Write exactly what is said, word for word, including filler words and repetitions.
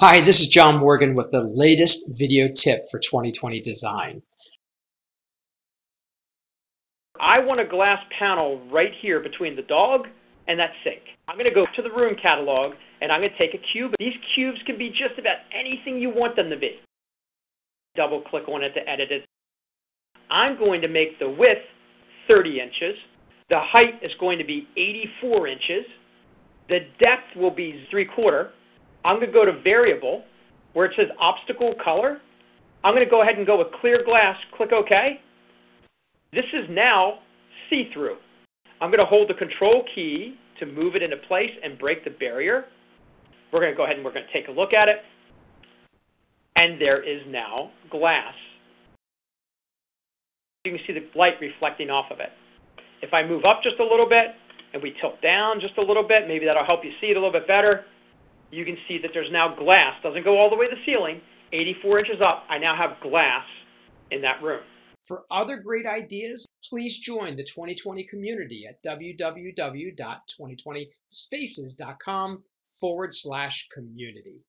Hi, this is John Morgan with the latest video tip for twenty twenty design. I want a glass panel right here between the dog and that sink. I'm going to go to the room catalog and I'm going to take a cube. These cubes can be just about anything you want them to be. Double click on it to edit it. I'm going to make the width thirty inches. The height is going to be eighty-four inches. The depth will be three quarter. I'm going to go to variable where it says obstacle color. I'm going to go ahead and go with clear glass, click OK. This is now see-through. I'm going to hold the control key to move it into place and break the barrier. We're going to go ahead and we're going to take a look at it. And there is now glass. You can see the light reflecting off of it. If I move up just a little bit and we tilt down just a little bit, maybe that'll help you see it a little bit better. You can see that there's now glass. Doesn't go all the way to the ceiling. eighty-four inches up, I now have glass in that room. For other great ideas, please join the twenty twenty community at w w w dot twenty twenty spaces dot com forward slash community.